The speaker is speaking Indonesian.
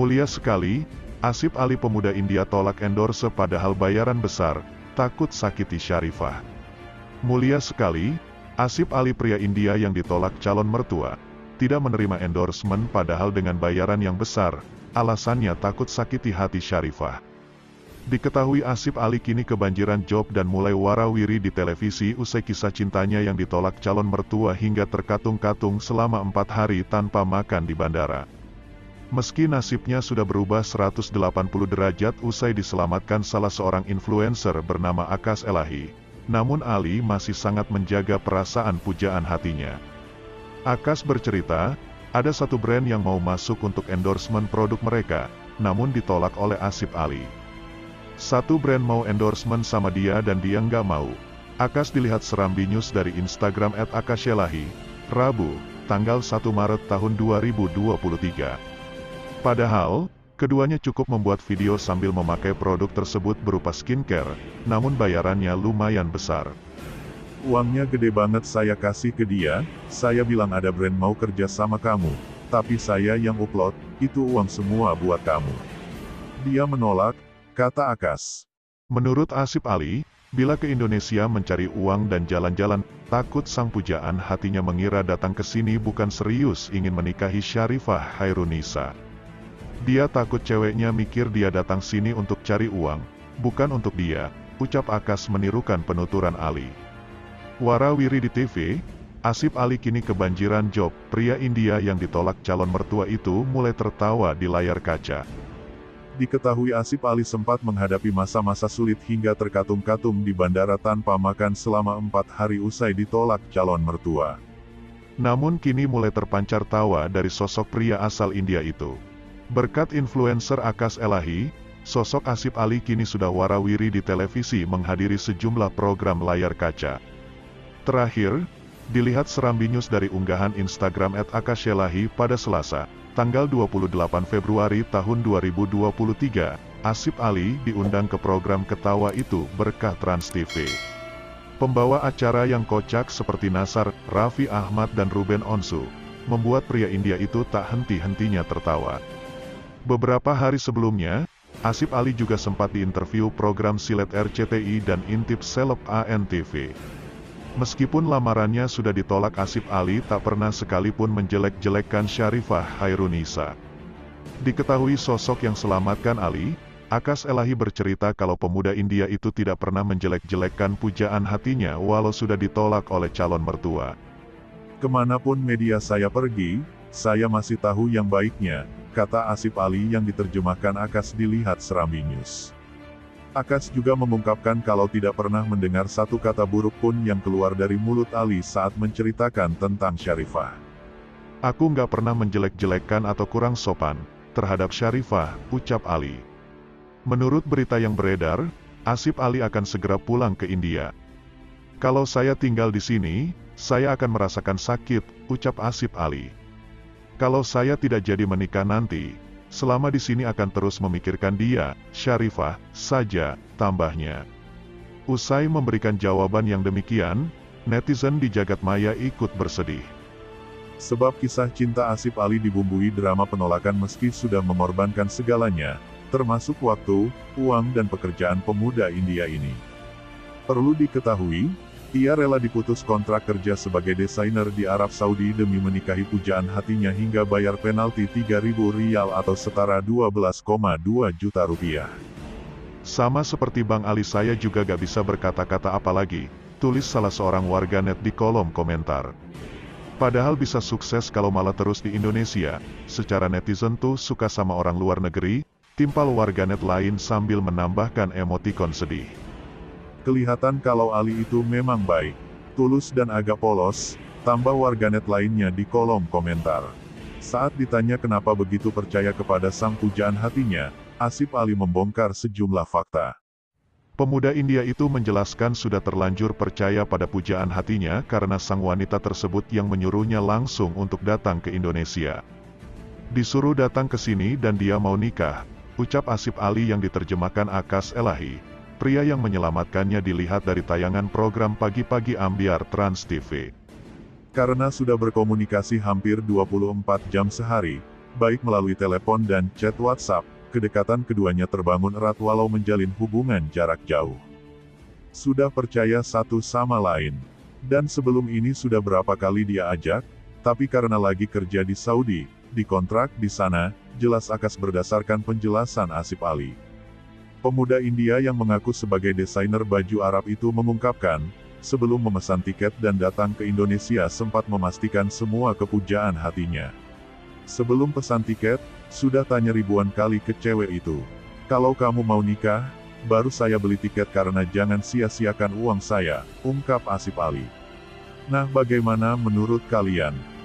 Mulia sekali, Asib Ali pemuda India tolak endorse padahal bayaran besar, takut sakiti Syarifah. Mulia sekali, Asib Ali pria India yang ditolak calon mertua, tidak menerima endorsement padahal dengan bayaran yang besar, alasannya takut sakiti hati Syarifah. Diketahui Asib Ali kini kebanjiran job dan mulai warawiri di televisi usai kisah cintanya yang ditolak calon mertua hingga terkatung-katung selama 4 hari tanpa makan di bandara. Meski nasibnya sudah berubah 180 derajat usai diselamatkan salah seorang influencer bernama Akas Elahi, namun Ali masih sangat menjaga perasaan pujaan hatinya. Akas bercerita, ada satu brand yang mau masuk untuk endorsement produk mereka, namun ditolak oleh Asib Ali. Satu brand mau endorsement sama dia dan dia nggak mau. Akas dilihat Serambi News dari Instagram @akaselahi, Rabu, tanggal 1 Maret tahun 2023. Padahal, keduanya cukup membuat video sambil memakai produk tersebut berupa skincare, namun bayarannya lumayan besar. Uangnya gede banget saya kasih ke dia, saya bilang ada brand mau kerja sama kamu, tapi saya yang upload, itu uang semua buat kamu. Dia menolak, kata Akas. Menurut Asib Ali, bila ke Indonesia mencari uang dan jalan-jalan, takut sang pujaan hatinya mengira datang ke sini bukan serius ingin menikahi Syarifah Haerunnisa. Dia takut ceweknya mikir dia datang sini untuk cari uang, bukan untuk dia, ucap Akas menirukan penuturan Ali. Warawiri di TV, Asib Ali kini kebanjiran job, pria India yang ditolak calon mertua itu mulai tertawa di layar kaca. Diketahui Asib Ali sempat menghadapi masa-masa sulit hingga terkatung-katung di bandara tanpa makan selama 4 hari usai ditolak calon mertua. Namun kini mulai terpancar tawa dari sosok pria asal India itu. Berkat influencer Akas Elahi, sosok Asib Ali kini sudah warawiri di televisi menghadiri sejumlah program layar kaca. Terakhir, dilihat Serambi News dari unggahan Instagram @akaselahi pada Selasa, tanggal 28 Februari tahun 2023, Asib Ali diundang ke program Ketawa Itu berkah Trans TV. Pembawa acara yang kocak seperti Nasar, Ravi Ahmad dan Ruben Onsu, membuat pria India itu tak henti-hentinya tertawa. Beberapa hari sebelumnya, Asib Ali juga sempat diinterview program Silet RCTI dan Intip Seleb ANTV. Meskipun lamarannya sudah ditolak, Asib Ali tak pernah sekalipun menjelek-jelekkan Syarifah Haerunnisa. Diketahui sosok yang selamatkan Ali, Akas Elahi bercerita kalau pemuda India itu tidak pernah menjelek-jelekkan pujaan hatinya walau sudah ditolak oleh calon mertua. Kemanapun media saya pergi, saya masih tahu yang baiknya, kata Asib Ali yang diterjemahkan Akas dilihat Serambi News. Akas juga mengungkapkan kalau tidak pernah mendengar satu kata buruk pun yang keluar dari mulut Ali saat menceritakan tentang Syarifah. Aku nggak pernah menjelek-jelekkan atau kurang sopan terhadap Syarifah, ucap Ali. Menurut berita yang beredar, Asib Ali akan segera pulang ke India. Kalau saya tinggal di sini, saya akan merasakan sakit, ucap Asib Ali. Kalau saya tidak jadi menikah nanti, selama di sini akan terus memikirkan dia, Syarifah, saja, tambahnya. Usai memberikan jawaban yang demikian, netizen di jagat maya ikut bersedih. Sebab kisah cinta Asib Ali dibumbui drama penolakan meski sudah mengorbankan segalanya, termasuk waktu, uang dan pekerjaan pemuda India ini. Perlu diketahui, ia rela diputus kontrak kerja sebagai desainer di Arab Saudi demi menikahi pujaan hatinya hingga bayar penalti Rp3.000 atau setara 12,2 juta rupiah. Sama seperti Bang Ali saya juga gak bisa berkata-kata apalagi, tulis salah seorang warganet di kolom komentar. Padahal bisa sukses kalau malah terus di Indonesia, secara netizen tuh suka sama orang luar negeri, timpal warganet lain sambil menambahkan emotikon sedih. Kelihatan kalau Ali itu memang baik, tulus dan agak polos, tambah warganet lainnya di kolom komentar. Saat ditanya kenapa begitu percaya kepada sang pujaan hatinya, Asib Ali membongkar sejumlah fakta. Pemuda India itu menjelaskan sudah terlanjur percaya pada pujaan hatinya karena sang wanita tersebut yang menyuruhnya langsung untuk datang ke Indonesia. Disuruh datang ke sini dan dia mau nikah, ucap Asib Ali yang diterjemahkan Akas Elahi. Pria yang menyelamatkannya dilihat dari tayangan program Pagi-Pagi Ambiar Trans TV. Karena sudah berkomunikasi hampir 24 jam sehari, baik melalui telepon dan chat WhatsApp, kedekatan keduanya terbangun erat walau menjalin hubungan jarak jauh. Sudah percaya satu sama lain. Dan sebelum ini sudah berapa kali dia ajak, tapi karena lagi kerja di Saudi, dikontrak di sana, jelas Akas berdasarkan penjelasan Asib Ali. Pemuda India yang mengaku sebagai desainer baju Arab itu mengungkapkan, sebelum memesan tiket dan datang ke Indonesia sempat memastikan semua kepujaan hatinya. Sebelum pesan tiket, sudah tanya ribuan kali ke cewek itu. Kalau kamu mau nikah, baru saya beli tiket karena jangan sia-siakan uang saya, ungkap Asib Ali. Nah, bagaimana menurut kalian?